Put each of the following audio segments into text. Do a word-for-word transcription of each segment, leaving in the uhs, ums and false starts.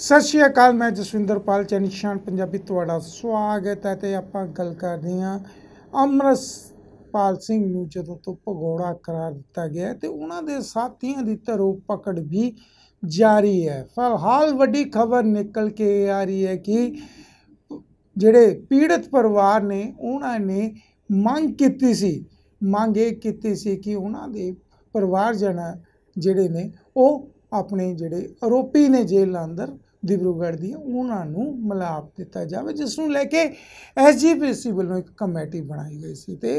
सत श्री अकाल, मैं जसवीर चैनल शान पंजाबी तुहाडा स्वागत है। तो आप गल कर रहे हैं अमृतपाल सिंह नूं जदों तो भगौड़ा करार दिता गया तो उन्होंने साथियों की धरो पकड़ भी जारी है। फिलहाल वड्डी खबर निकल के आ रही है कि जिहड़े पीड़ित परिवार ने उन्होंने मांग की सी मांग ये की सी कि उन्होंने परिवारजन जिहड़े ने वो अपने जिहड़े आरोपी ने जेल अंदर दिबरूगढ़ दी उन्होंने मिलाप दिता जाए, जिसनों लैके एच जी पीसी वालों एक कमेटी बनाई गई सी। ते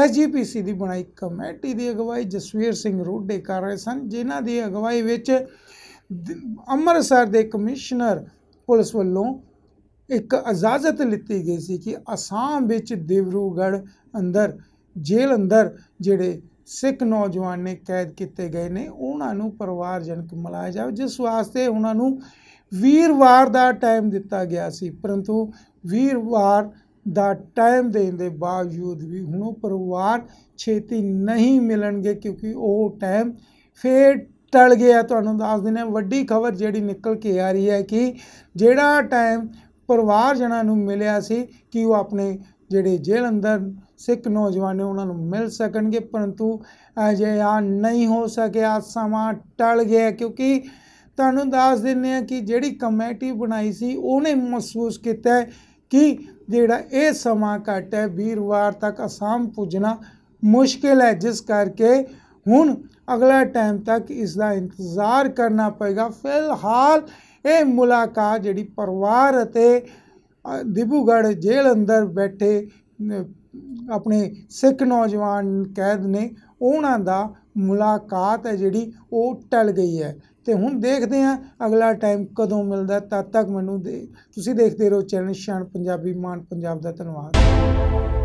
एच जी पीसी की बनाई कमेटी की अगवाई जसवीर सिंह रोडे कर रहे सन, जिन्हां दी अगवाई विच अमृतसर के कमिश्नर पुलिस वालों एक इजाजत लीती गई सी कि आसाम विच दिबरूगढ़ अंदर जेल अंदर जिहड़े सिख नौजवान ने कैद किए गए ने उन्होंने परिवारजनक मिलाया जाए, जिस वास्ते उन्होंने वीरवार का टाइम दिता गया सी। परंतु वीरवार का टाइम देने के बावजूद भी हूँ परिवार छेती नहीं मिलणगे क्योंकि वो टाइम फिर टल गया। तुहानूं दस दिन वड्डी खबर जिहड़ी निकल के आ रही है कि जिहड़ा टाइम परिवारजनां नूं मिलिया सी कि वो अपने जिहड़े जेल अंदर सिख नौजवान ने उन्होंने मिल सकेंगे, परंतु अजे नहीं हो सकिया, समा टल गया। क्योंकि तुहानूं दस दिंदे आ कि जिहड़ी कमेटी बनाई सी उन्हें महसूस किया कि जिहड़ा ये समा घट है, वीरवार तक आसाम पुजना मुश्किल है, जिस करके हुण अगला टाइम तक इसका इंतज़ार करना पेगा। फिलहाल ये मुलाकात जिहड़ी परिवार अते दिबरूगढ़ जेल अंदर बैठे अपने सिख नौजवान कैद ने उन्हां दा मुलाकात है जिहड़ी वो टल गई है। तो हुण देखते हैं अगला टाइम कदों मिलता। तद तक मैनूं दे तुसीं देखते रहो चैनल शान पंजाबी, मान पंजाब दा धन्नवाद।